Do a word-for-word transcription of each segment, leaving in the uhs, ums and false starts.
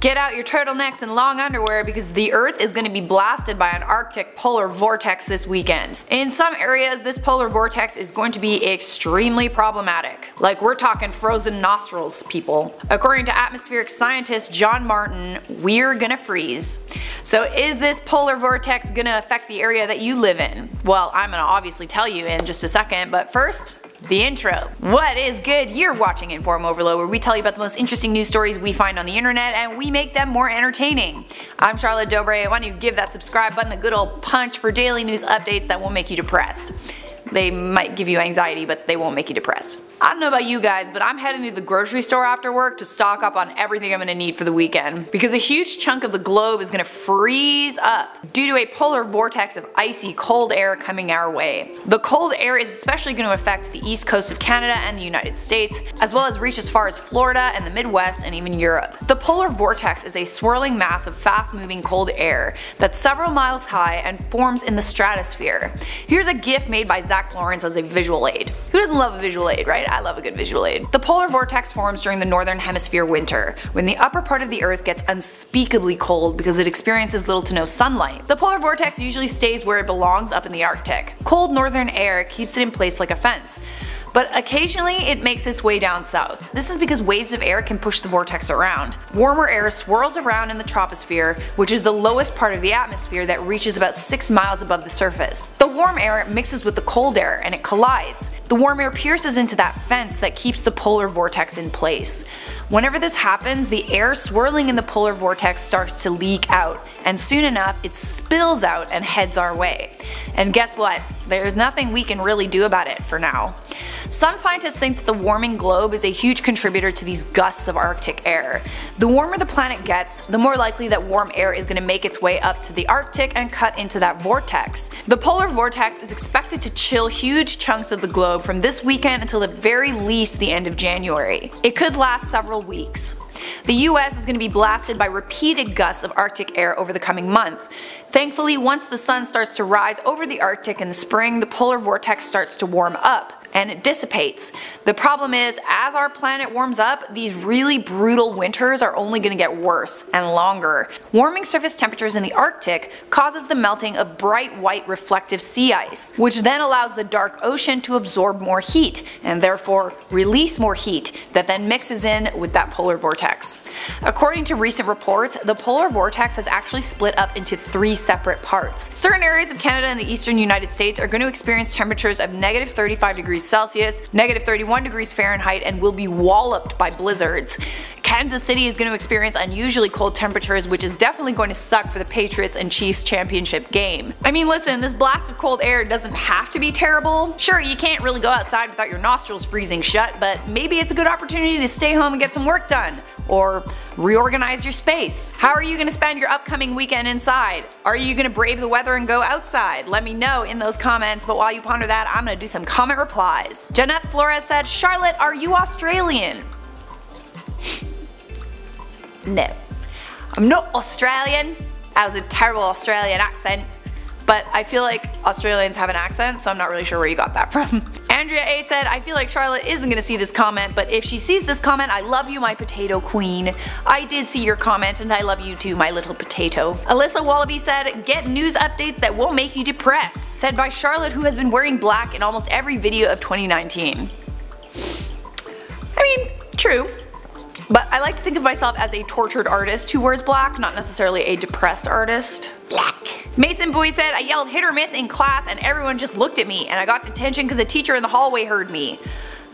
Get out your turtlenecks and long underwear because the earth is going to be blasted by an Arctic polar vortex this weekend. In some areas, this polar vortex is going to be extremely problematic. Like, we're talking frozen nostrils, people. According to atmospheric scientist John Martin, we're gonna freeze. So is this polar vortex gonna affect the area that you live in? Well, I'm gonna obviously tell you in just a second, but first, the intro. What is good? You're watching Inform Overload, where we tell you about the most interesting news stories we find on the internet and we make them more entertaining. I'm Charlotte Dobre. Why don't you give that subscribe button a good old punch for daily news updates that won't make you depressed. They might give you anxiety, but they won't make you depressed. I don't know about you guys, but I'm heading to the grocery store after work to stock up on everything I'm gonna need for the weekend, because a huge chunk of the globe is gonna freeze up due to a polar vortex of icy cold air coming our way. The cold air is especially gonna affect the east coast of Canada and the United States, as well as reach as far as Florida and the Midwest and even Europe. The polar vortex is a swirling mass of fast-moving cold air that's several miles high and forms in the stratosphere. Here's a GIF made by Zach Zach Lawrence as a visual aid. Who doesn't love a visual aid, right? I love a good visual aid. The polar vortex forms during the northern hemisphere winter, when the upper part of the earth gets unspeakably cold because it experiences little to no sunlight. The polar vortex usually stays where it belongs, up in the Arctic. Cold northern air keeps it in place like a fence. But occasionally it makes its way down south. This is because waves of air can push the vortex around. Warmer air swirls around in the troposphere, which is the lowest part of the atmosphere that reaches about six miles above the surface. The warm air mixes with the cold air and it collides. The warm air pierces into that fence that keeps the polar vortex in place. Whenever this happens, the air swirling in the polar vortex starts to leak out, and soon enough it spills out and heads our way. And guess what? There's nothing we can really do about it for now. Some scientists think that the warming globe is a huge contributor to these gusts of Arctic air. The warmer the planet gets, the more likely that warm air is going to make its way up to the Arctic and cut into that vortex. The polar vortex is expected to chill huge chunks of the globe from this weekend until the very least the end of January. It could last several weeks. The U S is going to be blasted by repeated gusts of Arctic air over the coming month. Thankfully, once the sun starts to rise over the Arctic in the spring, the polar vortex starts to warm up, and it dissipates. The problem is, as our planet warms up, these really brutal winters are only going to get worse and longer. Warming surface temperatures in the Arctic causes the melting of bright white reflective sea ice, which then allows the dark ocean to absorb more heat and therefore release more heat that then mixes in with that polar vortex. According to recent reports, the polar vortex has actually split up into three separate parts. Certain areas of Canada and the eastern United States are going to experience temperatures of negative thirty-five degrees Celsius, negative thirty-one degrees Fahrenheit, and will be walloped by blizzards. Kansas City is going to experience unusually cold temperatures, which is definitely going to suck for the Patriots and Chiefs championship game. I mean, listen, this blast of cold air doesn't have to be terrible. Sure, you can't really go outside without your nostrils freezing shut, but maybe it's a good opportunity to stay home and get some work done, or reorganize your space. How are you going to spend your upcoming weekend inside? Are you going to brave the weather and go outside? Let me know in those comments, but while you ponder that, I'm going to do some comment replies. Jeanette Flores said, "Charlotte, are you Australian?" No, I'm not Australian. That was a terrible Australian accent, but I feel like Australians have an accent, so I'm not really sure where you got that from. Andrea A said, "I feel like Charlotte isn't gonna see this comment, but if she sees this comment, I love you, my potato queen." I did see your comment, and I love you too, my little potato. Alyssa Wallaby said, "Get news updates that won't make you depressed," said by Charlotte, who has been wearing black in almost every video of twenty nineteen. I mean, true. But I like to think of myself as a tortured artist who wears black, not necessarily a depressed artist. Black. Mason Boy said, "I yelled hit or miss in class and everyone just looked at me and I got detention because a teacher in the hallway heard me."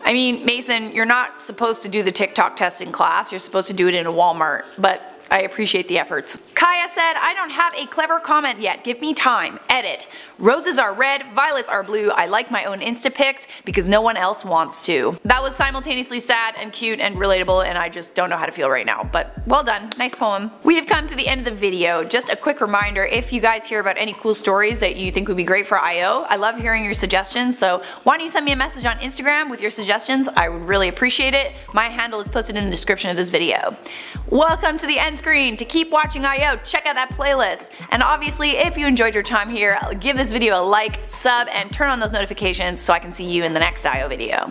I mean, Mason, you're not supposed to do the TikTok test in class, you're supposed to do it in a Walmart, but I appreciate the efforts. Kaya said, "I don't have a clever comment yet, give me time, edit. Roses are red, violets are blue, I like my own Insta pics because no one else wants to." That was simultaneously sad and cute and relatable, and I just don't know how to feel right now, but well done, nice poem. We have come to the end of the video. Just a quick reminder, if you guys hear about any cool stories that you think would be great for I O, I love hearing your suggestions, so why don't you send me a message on Instagram with your suggestions, I would really appreciate it. My handle is posted in the description of this video. Welcome to the end screen. To keep watching I O, check out that playlist. And obviously, if you enjoyed your time here, give this video a like, sub, and turn on those notifications so I can see you in the next I O video.